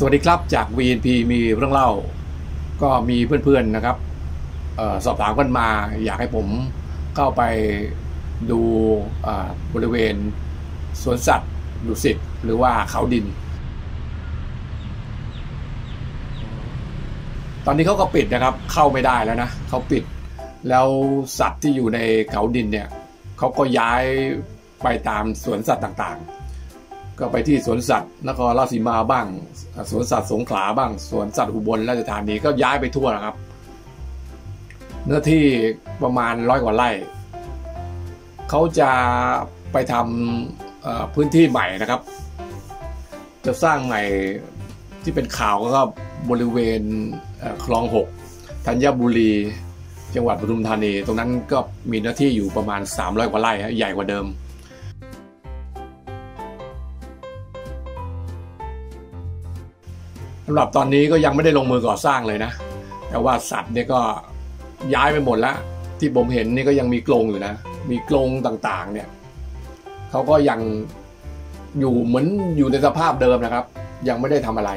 สวัสดีครับจาก VNP มีเรื่องเล่าก็มีเพื่อนๆนะครับสอบถามกันมาอยากให้ผมเข้าไปดูบริเวณสวนสัตว์ดุสิตหรือว่าเขาดินตอนนี้เขาก็ปิดนะครับเข้าไม่ได้แล้วนะเขาปิดแล้วสัตว์ที่อยู่ในเขาดินเนี่ยเขาก็ย้ายไปตามสวนสัตว์ต่างๆก็ไปที่สวนสัตว์นครราชสีมาบ้างสวนสัตว์สงขลาบ้างสวนสัตว์อุบลราชธานีก็ย้ายไปทั่วนะครับเนื้อที่ประมาณ100 กว่าไร่เขาจะไปทำพื้นที่ใหม่นะครับจะสร้างใหม่ที่เป็นข่าวก็บริเวณคลอง6ธัญบุรีจังหวัดปทุมธานีตรงนั้นก็มีเนื้อที่อยู่ประมาณ300 กว่าไร่ใหญ่กว่าเดิมสำหรับตอนนี้ก็ยังไม่ได้ลงมือก่อสร้างเลยนะแต่ว่าสัตว์เนี่ยก็ย้ายไปหมดแล้วที่ผมเห็นนี่ก็ยังมีกรงอยู่นะมีกรงต่างๆเนี่ยเขาก็ยังอยู่เหมือนอยู่ในสภาพเดิมนะครับยังไม่ได้ทำอะไร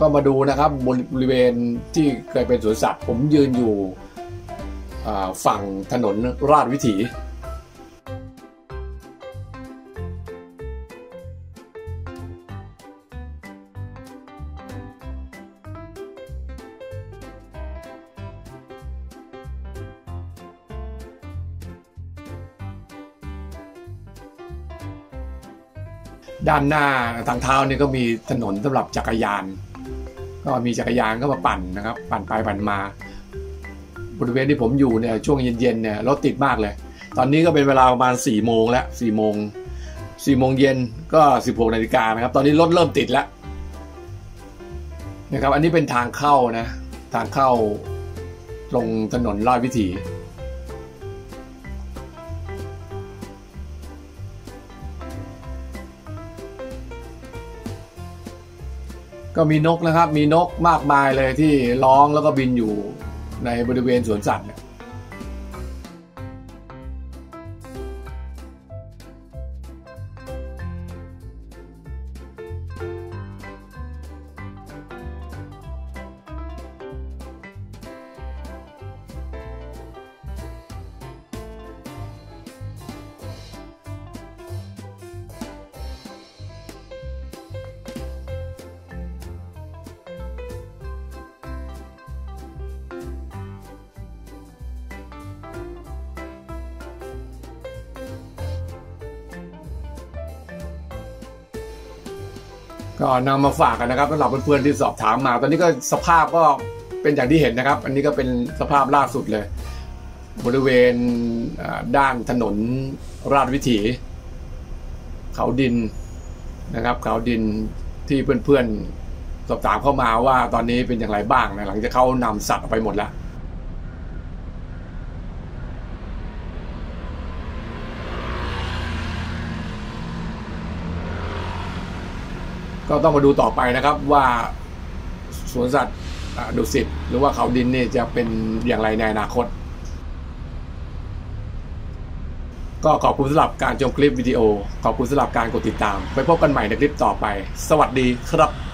ก็มาดูนะครับบริเวณที่เคยเป็นสวนสัตว์ผมยืนอยู่ฝั่งถนนราชวิถีด้านหน้าทางเท้านี่ก็มีถนนสำหรับจักรยานก็มีจักรยานก็มาปั่นนะครับปั่นไปปั่นมาบริเวณที่ผมอยู่เนี่ยช่วงเย็นๆเนี่ยรถติดมากเลยตอนนี้ก็เป็นเวลาประมาณ4 โมงแล้ว4 โมงเย็นก็16 นาฬิกานะครับตอนนี้รถเริ่มติดแล้วนะครับอันนี้เป็นทางเข้านะทางเข้าตรงถนนราชวิถีก็มีนกนะครับมีนกมากมายเลยที่ร้องแล้วก็บินอยู่ในบริเวณสวนสัตว์เนี่ยก็นำมาฝากกันนะครับสำหรับเพื่อนๆที่สอบถามมาตอนนี้ก็สภาพก็เป็นอย่างที่เห็นนะครับอันนี้ก็เป็นสภาพล่าสุดเลยบริเวณด้านถนนราชวิถีเขาดินนะครับเขาดินที่เพื่อนๆสอบถามเข้ามาว่าตอนนี้เป็นอย่างไรบ้างนะหลังจากเขานำสัตว์ออกไปหมดแล้วก็ต้องมาดูต่อไปนะครับว่าสวนสัตว์ดุสิตหรือว่าเขาดินนี่จะเป็นอย่างไรในอนาคตก็ขอบคุณสำหรับการชมคลิปวิดีโอขอบคุณสำหรับการกดติดตามไปพบกันใหม่ในคลิปต่อไปสวัสดีครับ